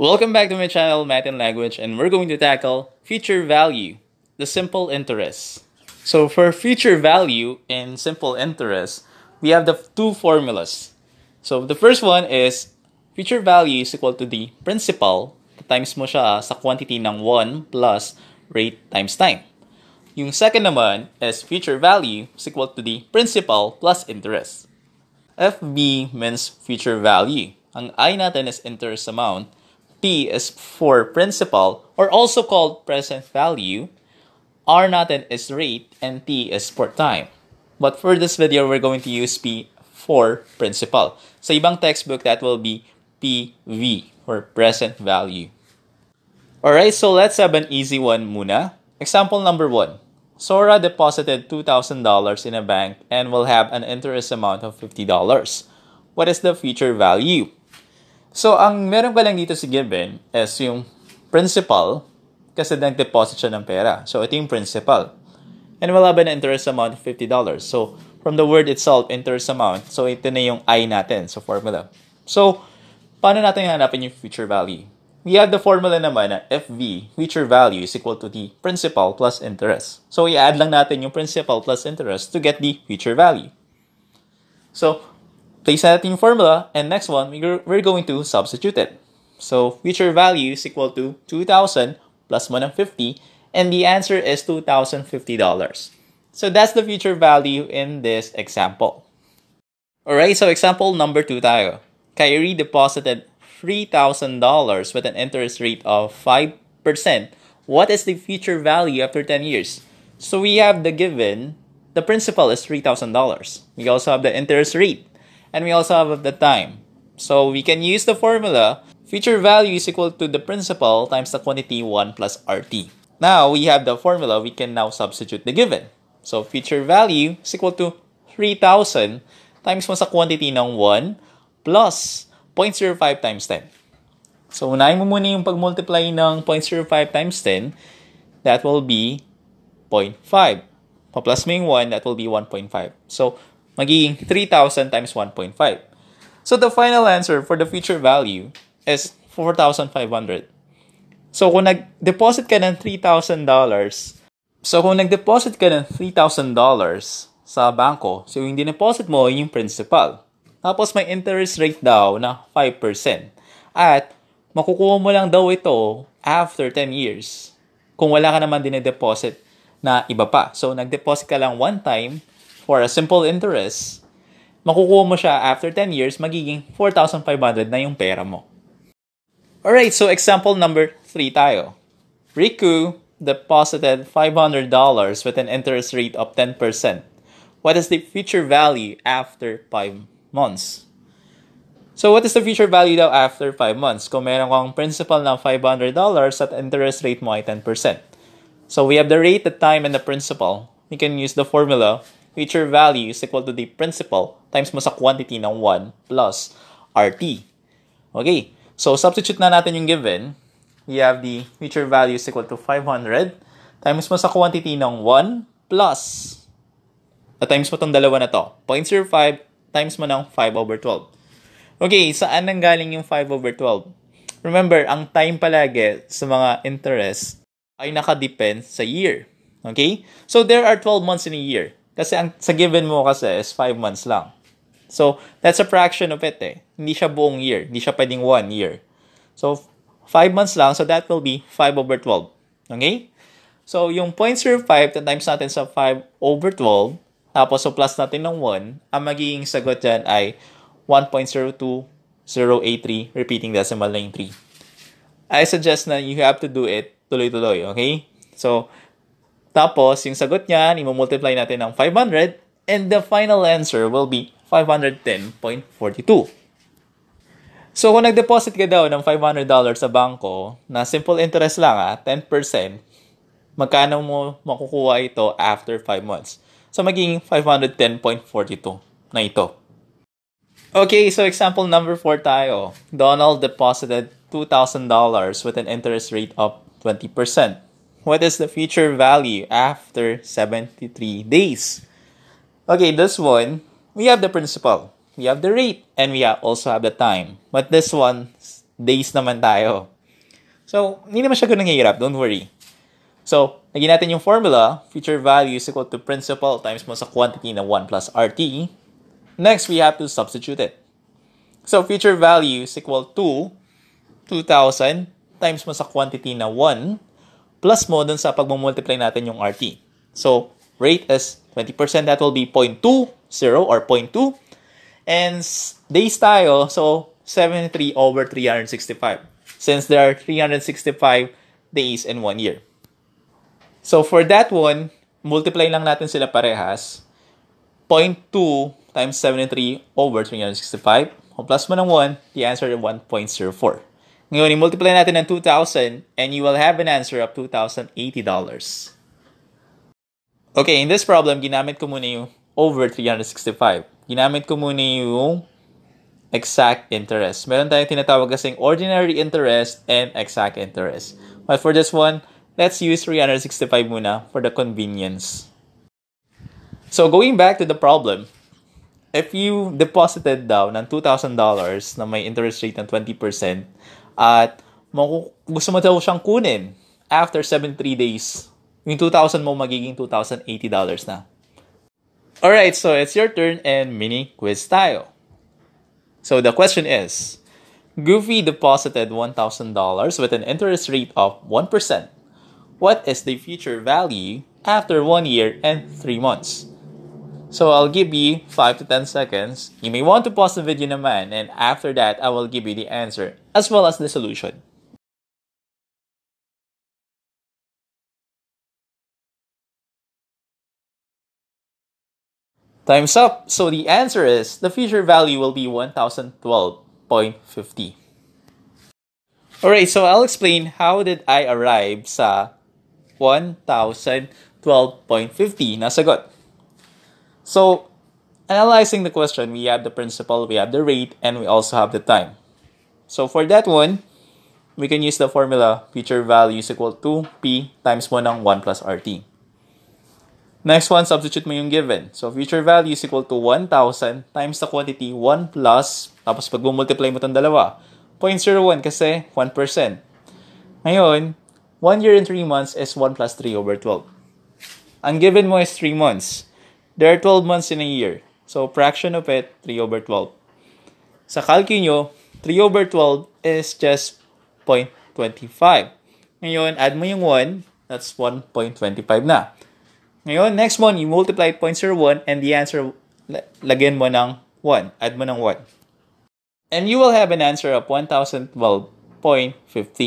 Welcome back to my channel, Math and Language, and we're going to tackle future value, the simple interest. So for future value and simple interest, we have the two formulas. So the first one is future value is equal to the principal times mo siya sa quantity ng 1 plus rate times time. Yung second naman is future value is equal to the principal plus interest. FB means future value. Ang I natin is interest amount. P is for principal or also called present value. R natin is rate and T is for time. But for this video, we're going to use P for principal. Sa ibang textbook, that will be PV or present value. Alright, so let's have an easy one muna. Example number 1. Sora deposited $2,000 in a bank and will have an interest amount of $50. What is the future value? So, ang meron ka lang dito si given is yung principal kasi nag-deposit siya ng pera. So, ito yung principal. And will have an interest amount of $50. So, from the word itself, interest amount. So, ito na yung I natin sa formula. So, paano natin hanapin yung future value? We have the formula naman na FV, future value, is equal to the principal plus interest. So, i-add lang natin yung principal plus interest to get the future value. So, place natin yung formula, and next one, we're going to substitute it. So, future value is equal to 2,000 plus 150, and the answer is $2,050. So, that's the future value in this example. Alright, so example number 2 tayo. Kyrie deposited $3,000 with an interest rate of 5%. What is the future value after 10 years? So we have the given, the principal is $3,000. We also have the interest rate, and we also have the time. So we can use the formula, future value is equal to the principal times the quantity 1 plus RT. Now we have the formula, we can now substitute the given. So future value is equal to 3,000 times mo sa quantity ng 1 plus 0.05 times 10. So, unahin mo muna yung pag-multiply ng 0.05 times 10. That will be 0.5. Pa-plus mo yung 1, that will be 1.5. So, magiging 3,000 times 1.5. So, the final answer for the future value is 4,500. So, kung nag-deposit ka ng $3,000, sa banko, so yung dineposit mo, yung principal. Tapos may interest rate daw na 5%. At makukuha mo lang daw ito after 10 years. Kung wala ka naman dinedeposit na iba pa. So, nagdeposit ka lang one time for a simple interest. Makukuha mo siya after 10 years, magiging 4,500 na yung pera mo. Alright, so example number 3 tayo. Riku deposited $500 with an interest rate of 10%. What is the future value after 5 months. So, what is the future value daw after 5 months? Kung meron kang principal ng $500 at interest rate mo ay 10%. So, we have the rate, the time, and the principal. We can use the formula, future value is equal to the principal times mo sa quantity ng 1 plus RT. Okay. So, substitute na natin yung given. We have the future value is equal to 500 times mo sa quantity ng 1 plus at times mo itong dalawa na to. 0.05 times mo ng 5 over 12. Okay, saan nanggaling yung 5 over 12? Remember, ang time palagi sa mga interest ay nakadepend sa year. Okay? So, there are 12 months in a year. Kasi ang sa given mo kasi is 5 months lang. So, that's a fraction of it eh. Hindi siya buong year. Hindi siya pwedeng 1 year. So, 5 months lang. So, that will be 5 over 12. Okay? So, yung 0.05 times natin sa 5 over 12, tapos, so plus natin ng 1, ang magiging sagot dyan ay 1.02083, repeating decimal na yung 3. I suggest na you have to do it tuloy-tuloy, okay? So, tapos, yung sagot niyan, i-multiply natin ng 500, and the final answer will be 510.42. So, kung nag-deposit ka daw ng $500 sa banko, na simple interest lang 10%, magkano mo makukuha ito after 5 months? So, magiging 510.42 na ito. Okay, so example number 4 tayo. Donald deposited $2,000 with an interest rate of 20%. What is the future value after 73 days? Okay, this one, we have the principal, we have the rate, and we also have the time. But this one, days naman tayo. So, hindi naman siya ganun hirap. Don't worry. So, lagyan natin yung formula. Future value is equal to principal times mo sa quantity na 1 plus RT. Next, we have to substitute it. So, future value is equal to 2,000 times mo sa quantity na 1 plus mo dun sa pagmumultiply natin yung RT. So, rate is 20%. That will be 0.20 or 0.2. And days tayo, so 73 over 365. Since there are 365 days in 1 year. So for that one, multiply lang natin sila parehas. 0.2 times 73 over 365. Kung plus mo ng 1, the answer is 1.04. Ngayon, i-multiply natin ng 2,000 and you will have an answer of $2,080. Okay, in this problem, ginamit ko muna yung over 365. Ginamit ko muna yung exact interest. Meron tayong tinatawag kasing ordinary interest and exact interest. But for this one, let's use 365 muna for the convenience. So going back to the problem, if you deposited daw ng $2,000 na may interest rate ng 20% at gusto mo daw siyang kunin after 73 days, yung 2,000 mo magiging $2,080 na. Alright, so it's your turn and mini quiz tayo. So the question is, Goofy deposited $1,000 with an interest rate of 1%. What is the future value after 1 year and 3 months? So I'll give you 5 to 10 seconds. You may want to pause the video naman, and after that, I will give you the answer as well as the solution. Time's up. So the answer is, the future value will be 1,012.50. Alright, so I'll explain how did I arrive sa 1,012.50 na sagot. So, analyzing the question, we have the principal, we have the rate, and we also have the time. So for that one, we can use the formula, future value is equal to P times 1 ng 1 plus RT. Next one, substitute mo yung given. So, future value is equal to 1,000 times the quantity 1 plus, tapos pag multiply mo itong dalawa, 0.01 kasi 1%. Ngayon, 1 year and 3 months is 1 plus 3 over 12. Ang given mo is 3 months. There are 12 months in a year. So, fraction of it, 3 over 12. Sa calcul nyo, 3 over 12 is just 0.25. Ngayon, add mo yung 1, that's 1.25 na. Ngayon, next one, you multiply 0.01 and the answer, lagyan mo ng 1. Add mo ng 1. And you will have an answer of 1,012.50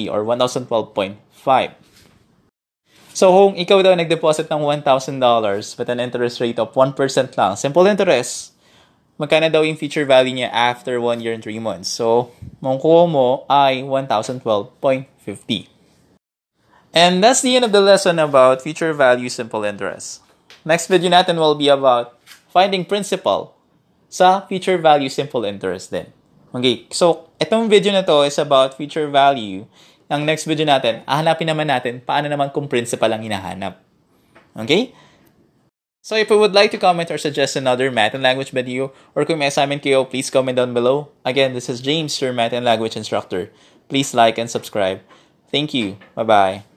or 1,012.5. So, kung ikaw daw nag-deposit ng $1,000 with an interest rate of 1% lang, simple interest, magkano daw yung future value niya after 1 year and 3 months? So, mangkuha mo ay 1,012.50. And that's the end of the lesson about future value simple interest. Next video natin will be about finding principal sa future value simple interest din. Okay, so itong video na to is about future value. Ang next video natin, hahanapin naman natin paano naman kung principal ang hinahanap. Okay? So if you would like to comment or suggest another Math and Language video or kung may assignment kayo, please comment down below. Again, this is James, your Math and Language instructor. Please like and subscribe. Thank you. Bye-bye.